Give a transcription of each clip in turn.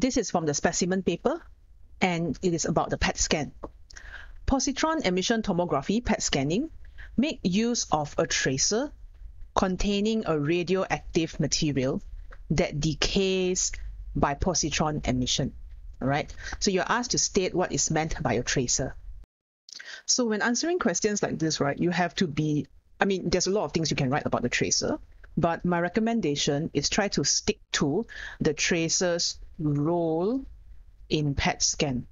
This is from the specimen paper, and it is about the PET scan. Positron emission tomography PET scanning make use of a tracer containing a radioactive material that decays by positron emission. All right, so you're asked to state what is meant by a tracer. So when answering questions like this, right, you have to be, I mean, there's a lot of things you can write about the tracer, but my recommendation is try to stick to the tracer's role in PET scan,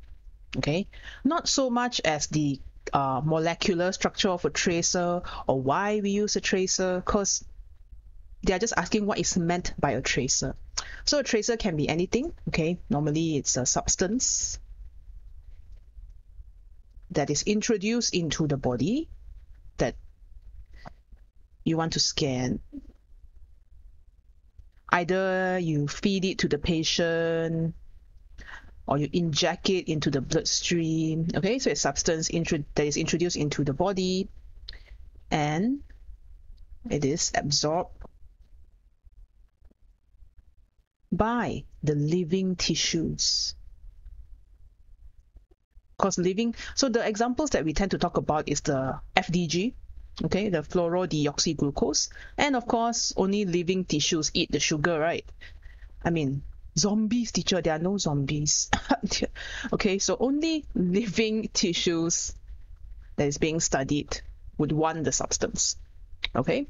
okay? Not so much as the molecular structure of a tracer or why we use a tracer, because they're just asking what is meant by a tracer. So a tracer can be anything, okay? Normally it's a substance that is introduced into the body that you want to scan. Either you feed it to the patient or you inject it into the bloodstream, okay? So a substance that is introduced into the body and it is absorbed by the living tissues. So the examples that we tend to talk about is the FDG, okay, the fluorodeoxyglucose, and of course only living tissues eat the sugar, right? I mean, zombies, teacher, there are no zombies. Okay, so only living tissues that is being studied would want the substance, okay?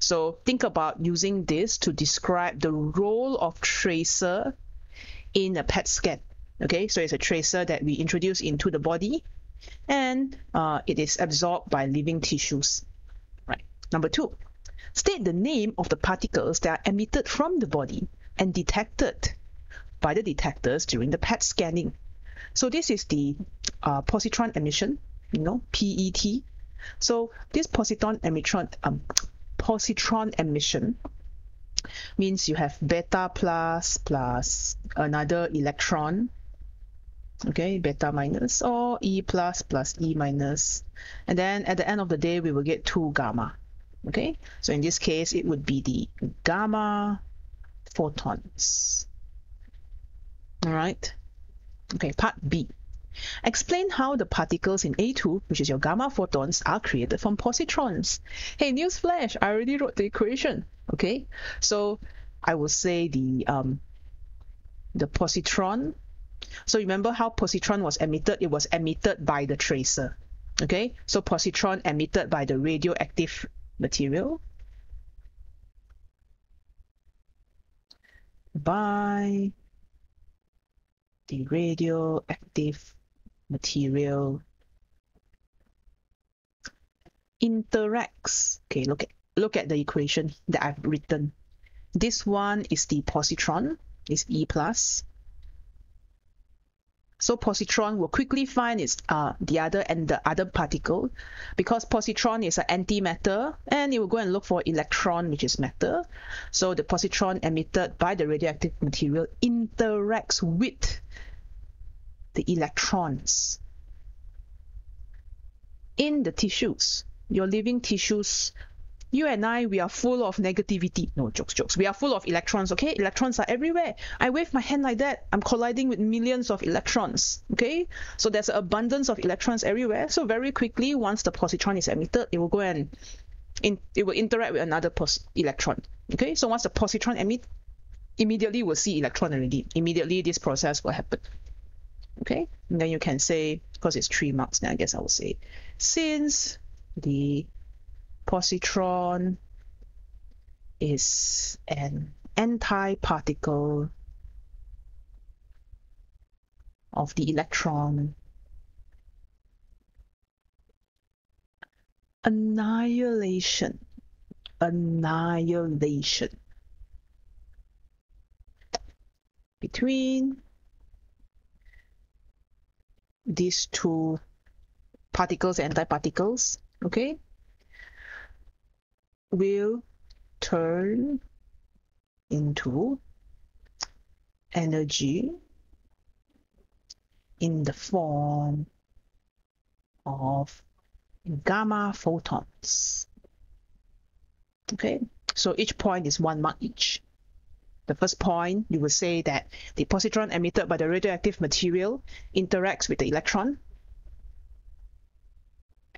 So think about using this to describe the role of tracer in a PET scan, okay? So it's a tracer that we introduce into the body and it is absorbed by living tissues, right? Number two, state the name of the particles that are emitted from the body and detected by the detectors during the PET scanning. So this is the positron emission, you know, PET. So this positron emission means you have beta plus another electron, okay, beta minus, or E plus E minus, and then at the end of the day we will get 2 gamma, okay? So in this case it would be the gamma photons. All right, okay, part B. Explain how the particles in A2, which is your gamma photons, are created from positrons. Hey, newsflash, I already wrote the equation, okay? So I will say the positron. So remember how positron was emitted? It was emitted by the tracer, okay? So positron emitted by the radioactive material by the radioactive material interacts. Okay, look at the equation that I've written. This one is the positron, is E plus. So positron will quickly find its the other particle, because positron is an antimatter and it will go and look for electron, which is matter. So the positron emitted by the radioactive material interacts with the electrons in the tissues, your living tissues. You and I, we are full of negativity. No, jokes. We are full of electrons, okay? Electrons are everywhere. I wave my hand like that, I'm colliding with millions of electrons, okay? So there's an abundance of electrons everywhere. So very quickly, once the positron is emitted, it will go and it will interact with another electron, okay? So once the positron emits, immediately we'll see electron already. Immediately, this process will happen, okay? And then you can say, because it's 3 marks, then I guess I will say, since the positron is an antiparticle of the electron, annihilation between these two particles, antiparticles, okay, will turn into energy in the form of gamma photons. Okay, so each point is 1 mark each. the first point, you will say that the positron emitted by the radioactive material interacts with the electron,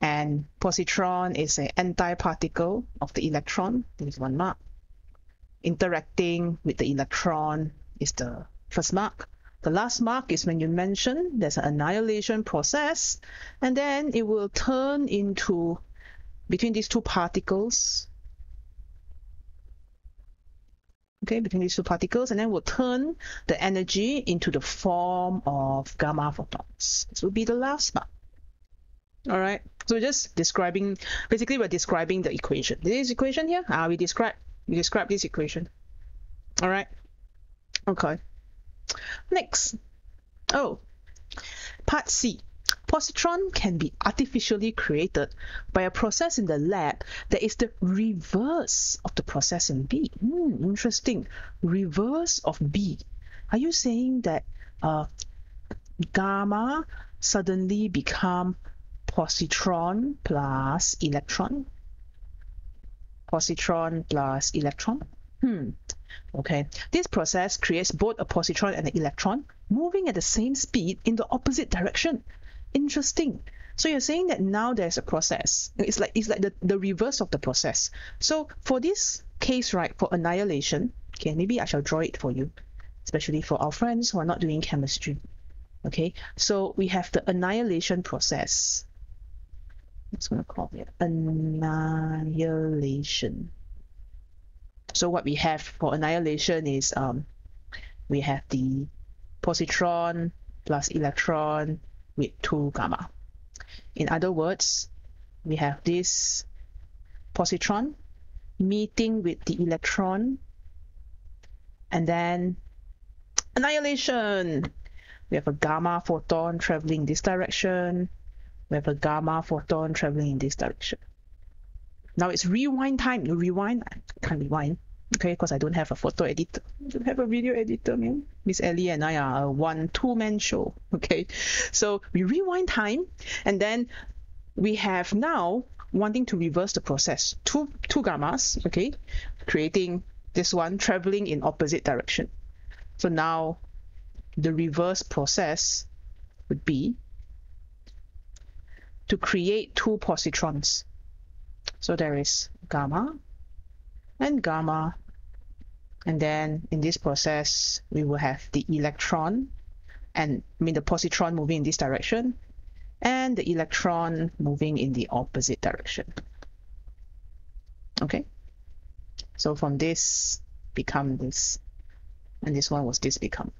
and positron is an antiparticle of the electron. This is one mark. Interacting with the electron is the first mark. The last mark is when you mention there's an annihilation process, and then it will turn into, between these two particles, okay, between these two particles, and then we'll turn the energy into the form of gamma photons. This will be the last mark. All right, so we're just describing, basically we're describing the equation. This equation here, we describe this equation. All right, okay. Next, part C. Positron can be artificially created by a process in the lab that is the reverse of the process in B. Interesting. Reverse of B. Are you saying that gamma suddenly become positron plus electron? Positron plus electron? Okay, this process creates both a positron and an electron moving at the same speed in the opposite direction. Interesting. So you're saying that now there's a process. It's like the reverse of the process. So for this case, right, for annihilation, okay, maybe I shall draw it for you, especially for our friends who are not doing chemistry. Okay, so we have the annihilation process. I'm just going to call it annihilation. So what we have for annihilation is we have the positron plus electron with 2 gamma. In other words, we have this positron meeting with the electron, and then annihilation. We have a gamma photon traveling this direction. We have a gamma photon traveling in this direction. Now it's rewind time. You rewind. I can't rewind, okay, because I don't have a photo editor. I don't have a video editor, man. Miss Ellie and I are a two-man show, okay? So we rewind time, and then we have now wanting to reverse the process. Two gammas, okay, creating this one, traveling in opposite direction. So now the reverse process would be to create 2 positrons. So there is gamma, and then in this process we will have the electron, and the positron moving in this direction and the electron moving in the opposite direction. Okay, so from this become this, and this one was this become,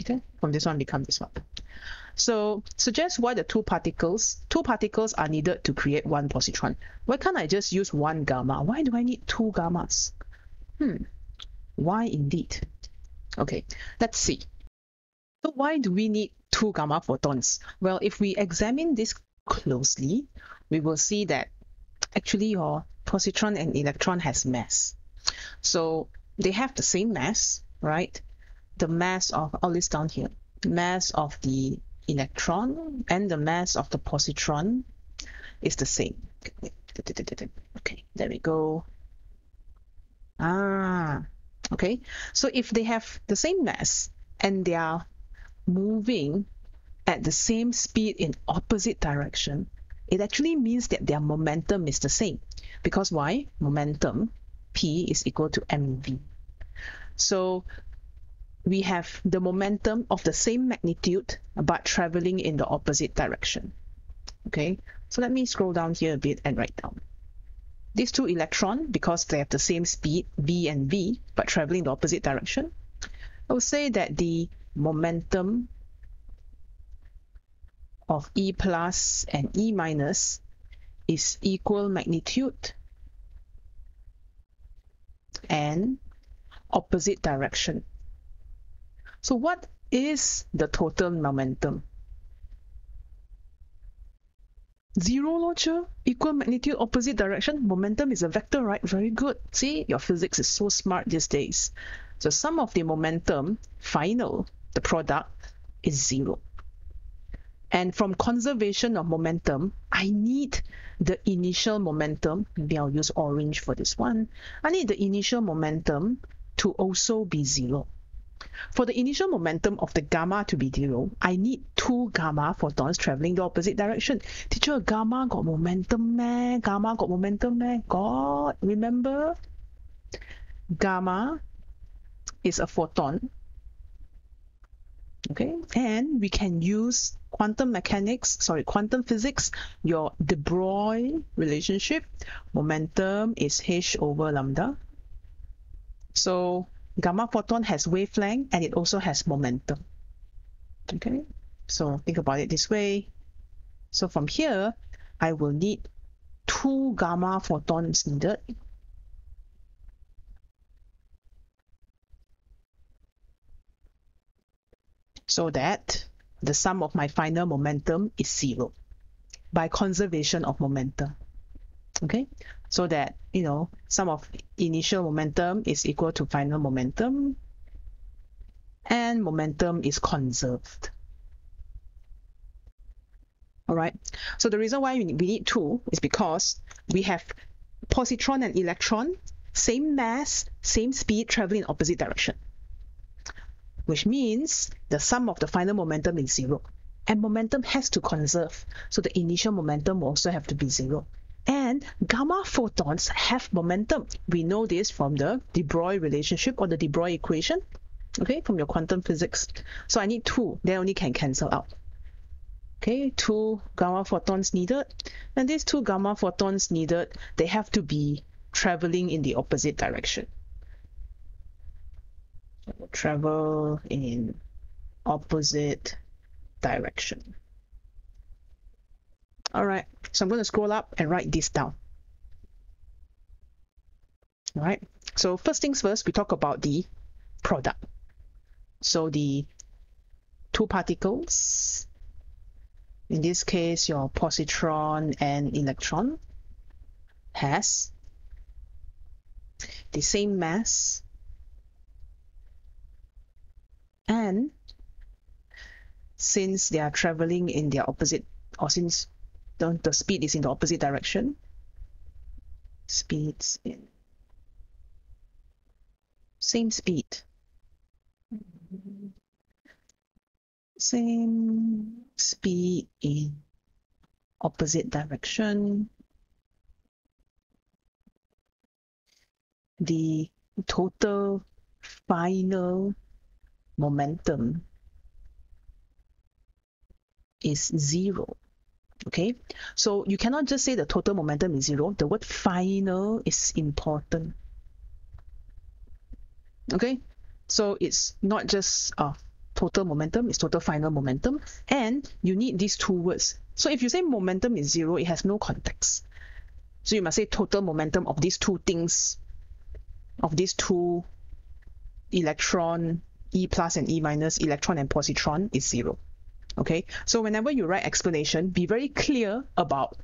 okay, from this one become this one. So suggest why the two particles are needed to create 1 positron. Why can't I just use 1 gamma? Why do I need 2 gammas? Why indeed? Okay, let's see. So why do we need 2 gamma photons? Well, if we examine this closely, we will see that actually your positron and electron has mass. So they have the same mass, right? The mass of, I'll list down here, mass of the electron and the mass of the positron is the same. Okay, there we go. Okay, so if they have the same mass and they are moving at the same speed in opposite direction, it actually means that their momentum is the same. Because why? Momentum, P, is equal to mv. So we have the momentum of the same magnitude but traveling in the opposite direction. Okay, so let me scroll down here a bit and write down. These 2 electrons, because they have the same speed, v and v, but traveling the opposite direction, I would say that the momentum of E plus and E minus is equal magnitude and opposite direction. So what is the total momentum? Zero, log, equal magnitude, opposite direction. Momentum is a vector, right? Very good. See, your physics is so smart these days. So sum of the momentum, final, the product, is 0. And from conservation of momentum, I need the initial momentum. Maybe I'll use orange for this one. I need the initial momentum to also be 0. For the initial momentum of the gamma to be 0, I need 2 gamma photons traveling the opposite direction. Teacher, gamma got momentum, man. Gamma got momentum, man. God, remember? Gamma is a photon. Okay, and we can use quantum physics, your de Broglie relationship. Momentum is h/λ. So gamma photon has wavelength and it also has momentum. Okay, so think about it this way. So from here, I will need 2 gamma photons needed. So that the sum of my final momentum is 0 by conservation of momentum. Okay, so that, you know, sum of initial momentum is equal to final momentum and momentum is conserved. All right, so the reason why we need 2 is because we have positron and electron, same mass, same speed, traveling in opposite direction, which means the sum of the final momentum is 0. And momentum has to conserve, so the initial momentum will also have to be 0. And gamma photons have momentum. We know this from the de Broglie relationship or the de Broglie equation, okay, from your quantum physics. So I need 2. They only can cancel out. Okay, 2 gamma photons needed. And these 2 gamma photons needed, they have to be traveling in the opposite direction. Travel in opposite direction. All right, so I'm going to scroll up and write this down. All right, so first things first, we talk about the product. So the 2 particles, in this case your positron and electron, has the same mass and since they are traveling in their opposite, or since the speed is in the opposite direction, speeds in same speed, in opposite direction, the total final momentum is 0. Okay, so you cannot just say the total momentum is 0. The word final is important. Okay, so it's not just total momentum, it's total final momentum, and you need these 2 words. So if you say momentum is 0, it has no context. So you must say total momentum of these 2 things, of these 2 electron, E plus and E minus, electron and positron, is 0. Okay, so whenever you write explanation, be very clear about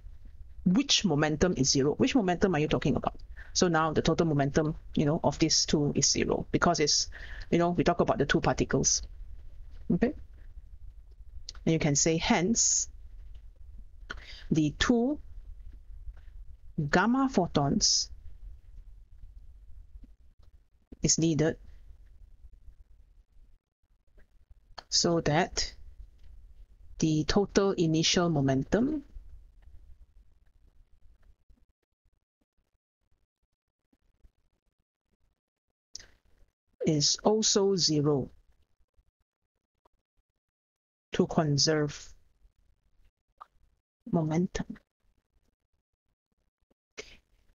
which momentum is 0. Which momentum are you talking about? So now the total momentum, you know, of these 2 is 0 because it's, you know, we talk about the 2 particles. Okay, and you can say hence the 2 gamma photons is needed so that the total initial momentum is also 0 to conserve momentum.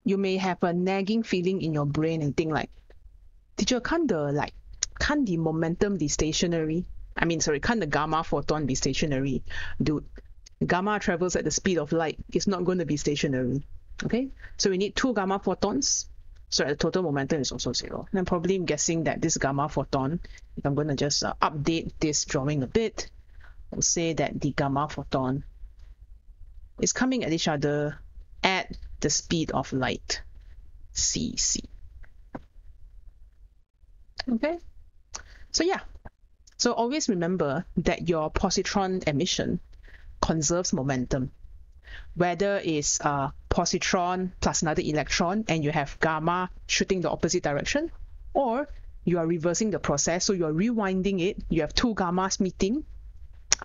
You may have a nagging feeling in your brain and think like, teacher, can't the momentum be stationary? Can't the gamma photon be stationary? Dude, gamma travels at the speed of light. It's not going to be stationary. Okay, so we need 2 gamma photons. So the total momentum is also 0. And I'm probably guessing that this gamma photon, if I'm going to just update this drawing a bit, I'll say that the gamma photon is coming at each other at the speed of light, cc. Okay, so yeah. So always remember that your positron emission conserves momentum. Whether it's positron plus another electron and you have gamma shooting the opposite direction, or you are reversing the process. So you are rewinding it. You have two gammas meeting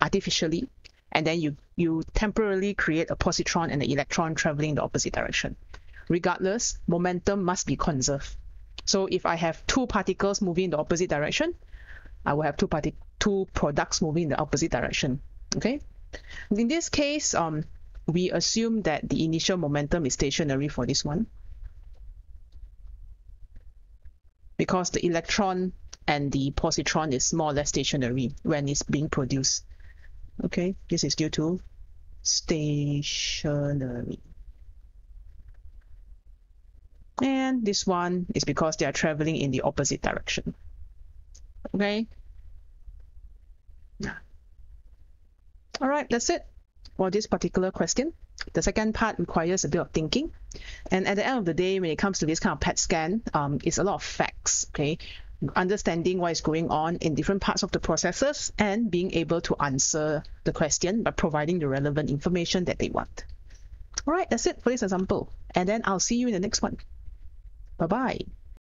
artificially, and then you temporarily create a positron and an electron traveling in the opposite direction. Regardless, momentum must be conserved. So if I have two particles moving in the opposite direction, I will have two products moving in the opposite direction. Okay. In this case, we assume that the initial momentum is stationary for this one, because the electron and the positron is more or less stationary when it's being produced. Okay, this is due to stationary. And this one is because they are traveling in the opposite direction. Okay. All right, that's it for this particular question. The second part requires a bit of thinking. And at the end of the day, when it comes to this kind of PET scan, it's a lot of facts, okay? Understanding what is going on in different parts of the processes and being able to answer the question by providing the relevant information that they want. All right, that's it for this example. And then I'll see you in the next one. Bye-bye.